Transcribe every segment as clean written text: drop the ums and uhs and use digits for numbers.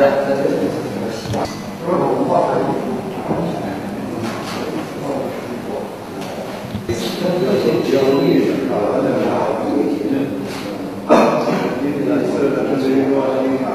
在这里是一个习惯，就是我们化学有些争议是吧？因为呢，这是一个影响。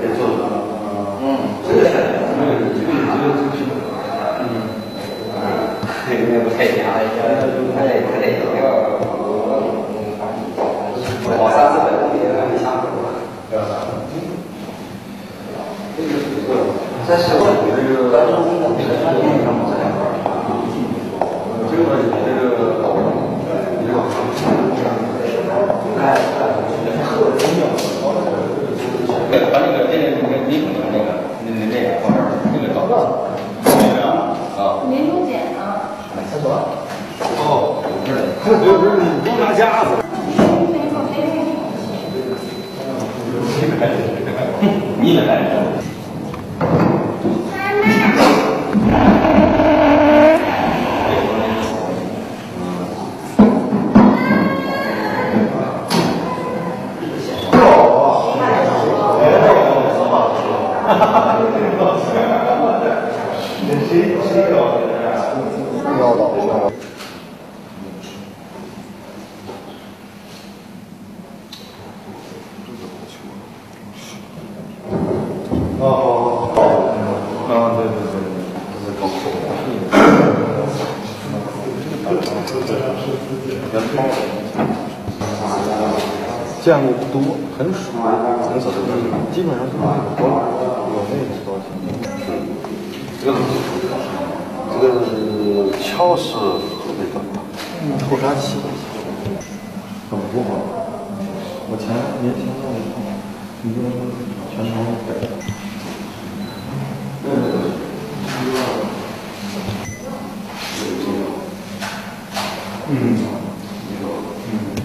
没错。在小的当中，我们在面上在一块儿，这个把那个电力跟泥土的那个方面那个搞不好，啊，民工捡啊，买厕所，哦，不是你不拿夹子。 你来了。 见过不多，很少，很少，基本上都是有那种东西。这个锹是河北的，后沙器，很不好。我前年听到一个全城北的。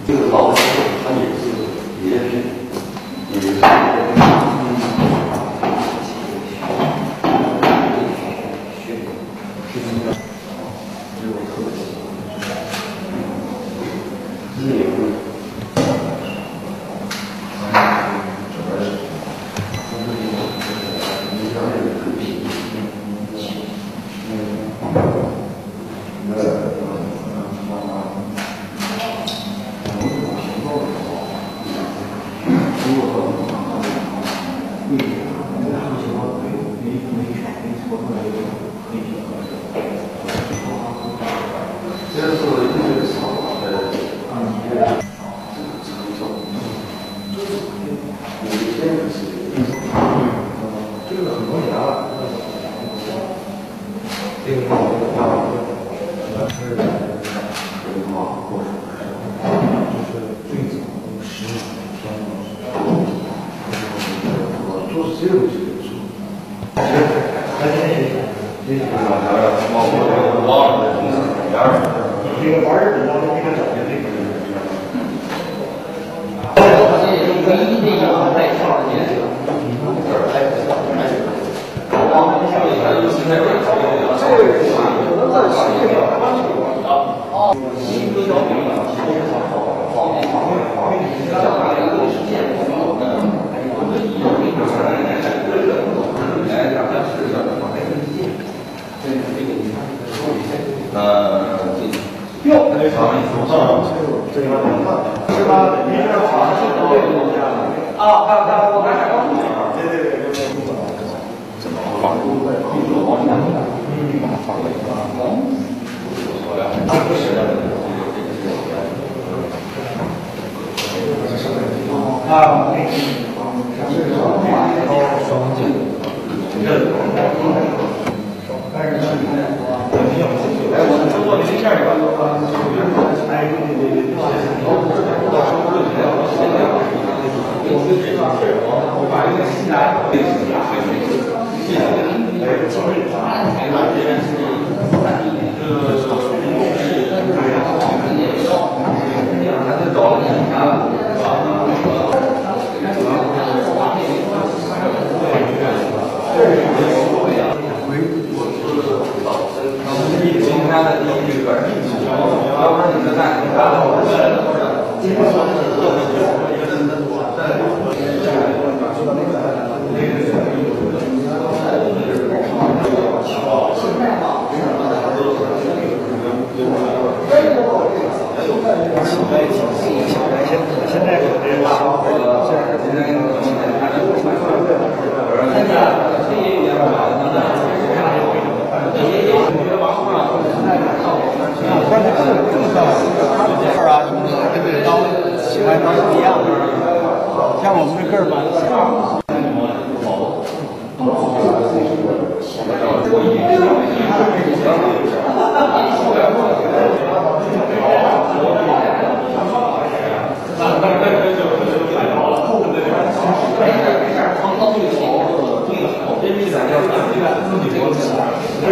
这个老师。 现在他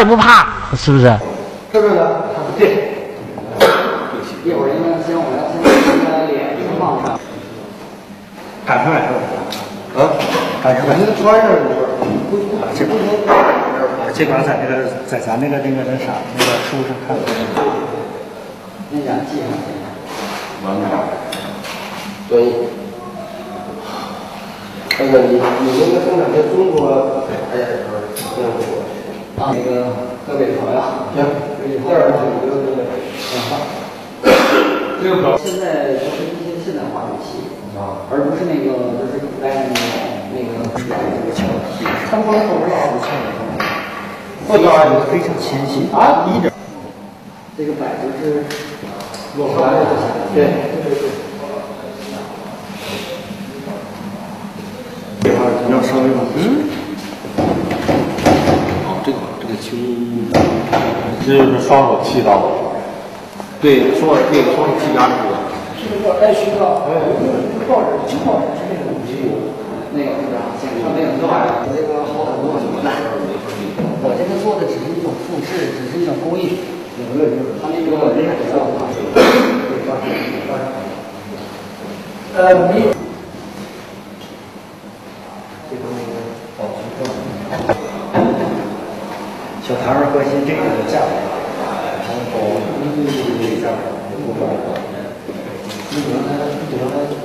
也不怕，是不是？是不是的？他不对。一会儿应该先我要先把脸放上。赶上来了。啊？赶上来了。穿上一会儿。这不行。这边在那个在咱那个那啥那个书上看。那啥记上去。完了。对。那个你那个生产在中国哎呀，中国。那个河北朋友，行，那儿我觉得现在就是一些现代化游戏啊，而不是那个就是古代那个球踢，他们光说老看了，这个非常前期啊，一点这个摆就是。我来了，对。一会儿你要稍微吗？嗯。哦，这个轻，这就是双手踢到我。对，双手踢压住我。这个叫需要，抱着轻抱着是那种肌肉，那个是吧？像那个多啊，那个好很多很多的。我这个做的只是一种复制，只是一种工艺。 他那个人也知道吗？没有。小唐儿关心这个的价格，然后这个价格不高。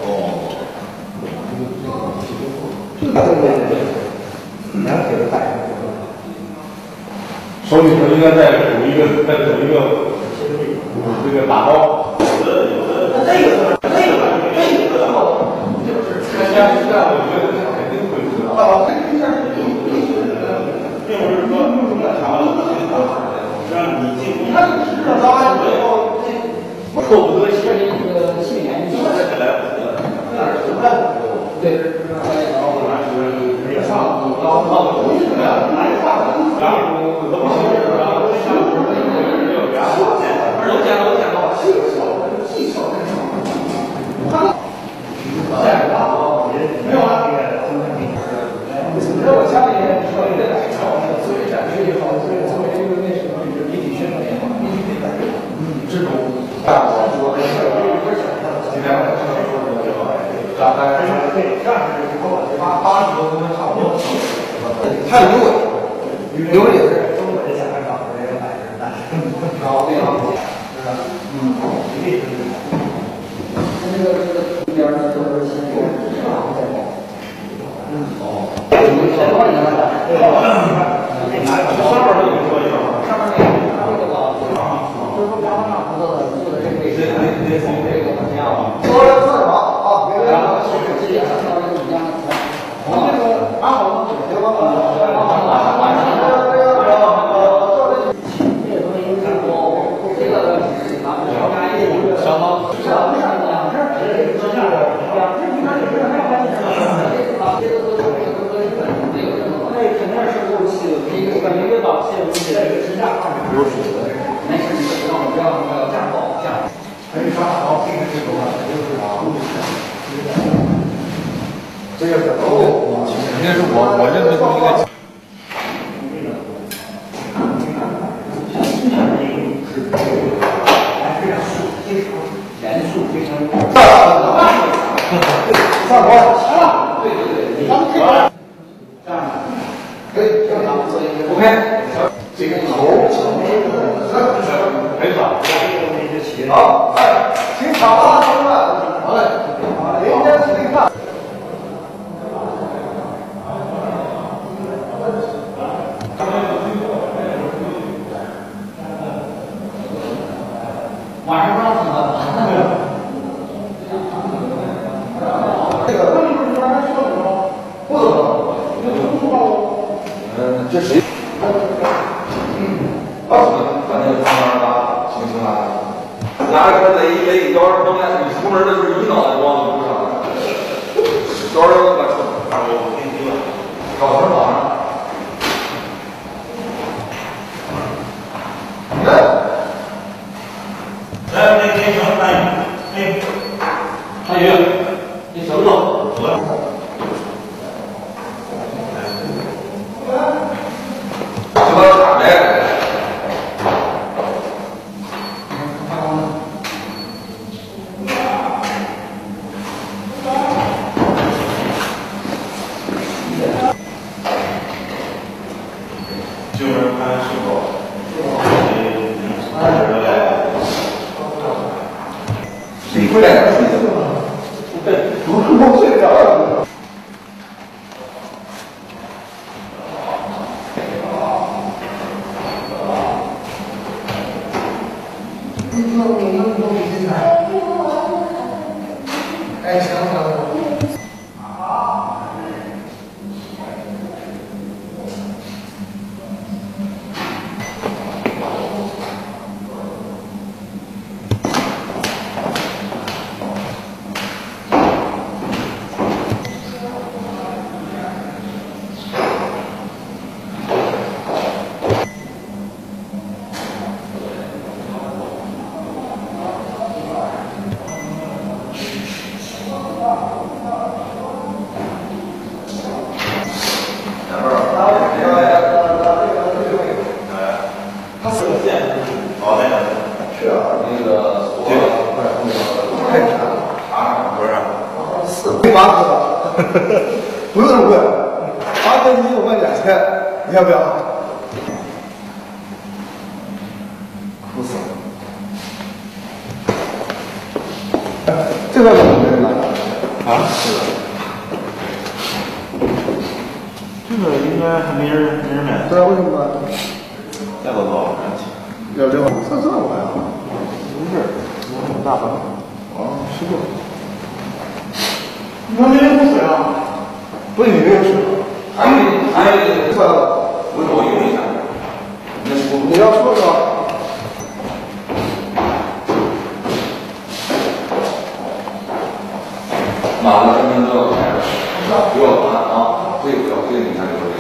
哦。两腿都带。 手里头应该再有一个这个打包。妈不知道，不用那么贵。阿根廷我卖2000，你要不要？哭死了！这个怎么没人拿？啊？这个应该还没人买。对啊，为什么？价格高，要6万，算算我呀。不是，我很大方。哦，是的。 你们没人喝水啊？不是你没有水，还算了，我用一下。你要说说。马上分钟就要开始，不要烦啊，这个不要，这个你看就是。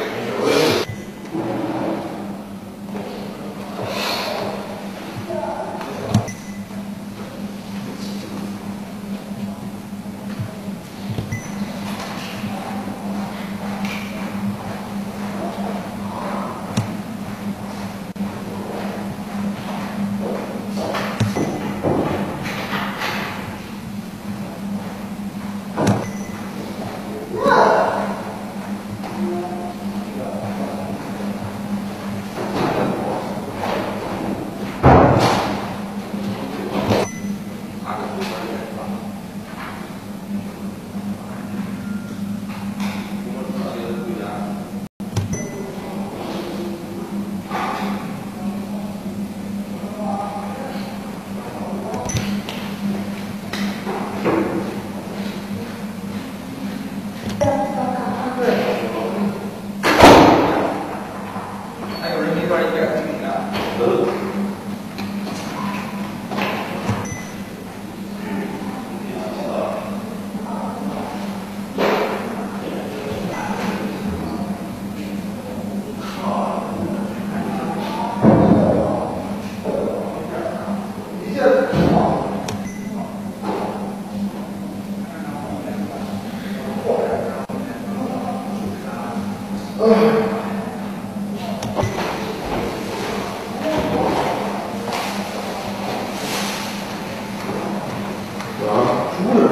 啊，出不了。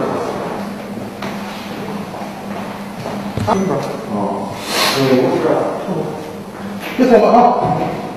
啊，哦，我不知道，这怎么了？